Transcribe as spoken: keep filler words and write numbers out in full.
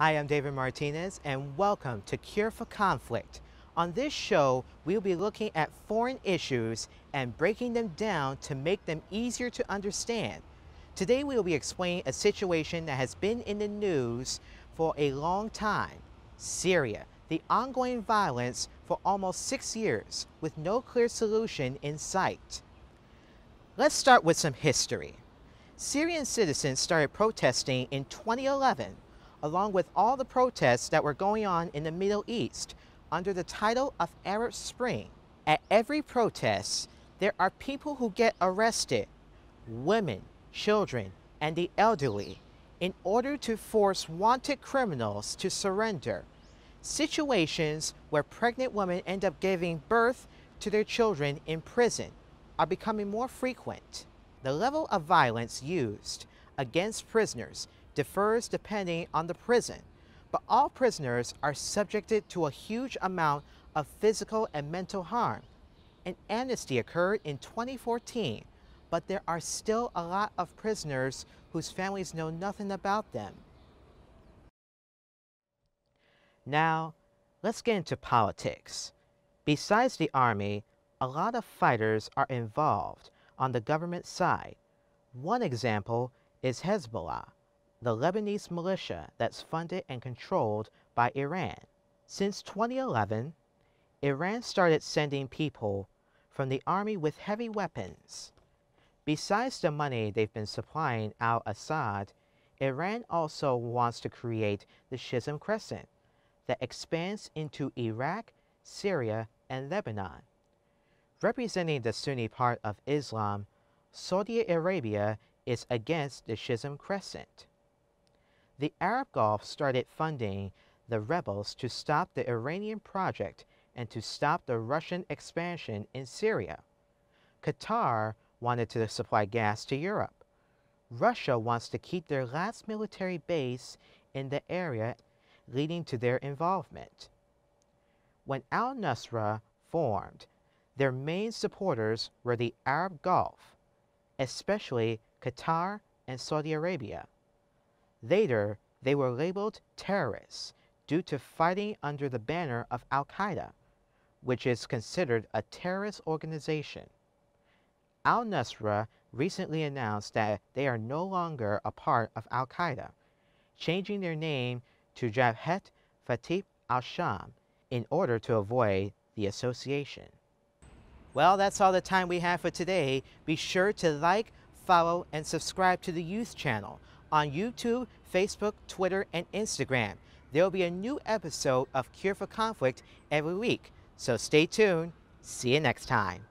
I am David Martinez, and welcome to Cure for Conflict. On this show, we'll be looking at foreign issues and breaking them down to make them easier to understand. Today, we'll be explaining a situation that has been in the news for a long time, Syria, the ongoing violence for almost six years with no clear solution in sight. Let's start with some history. Syrian citizens started protesting in twenty eleven, along with all the protests that were going on in the Middle East, under the title of Arab Spring. At every protest, there are people who get arrested, women, children, and the elderly, in order to force wanted criminals to surrender. Situations where pregnant women end up giving birth to their children in prison are becoming more frequent. The level of violence used against prisoners differs depending on the prison, but all prisoners are subjected to a huge amount of physical and mental harm. An amnesty occurred in twenty fourteen, but there are still a lot of prisoners whose families know nothing about them. Now, let's get into politics. Besides the army, a lot of fighters are involved on the government side. One example is Hezbollah, the Lebanese militia that's funded and controlled by Iran. Since twenty eleven, Iran started sending people from the army with heavy weapons. Besides the money they've been supplying al-Assad, Iran also wants to create the Shiism Crescent that expands into Iraq, Syria, and Lebanon. Representing the Sunni part of Islam, Saudi Arabia is against the Shiism Crescent. The Arab Gulf started funding the rebels to stop the Iranian project and to stop the Russian expansion in Syria. Qatar wanted to supply gas to Europe. Russia wants to keep their last military base in the area, leading to their involvement. When Al-Nusra formed, their main supporters were the Arab Gulf, especially Qatar and Saudi Arabia. Later, they were labeled terrorists due to fighting under the banner of Al-Qaeda, which is considered a terrorist organization. Al-Nusra recently announced that they are no longer a part of Al-Qaeda, changing their name to Jabhat Fateh al-Sham in order to avoid the association. Well, that's all the time we have for today. Be sure to like, follow, and subscribe to the Youth Channel on YouTube, Facebook, Twitter, and Instagram. There will be a new episode of Cure for Conflict every week, so stay tuned. See you next time.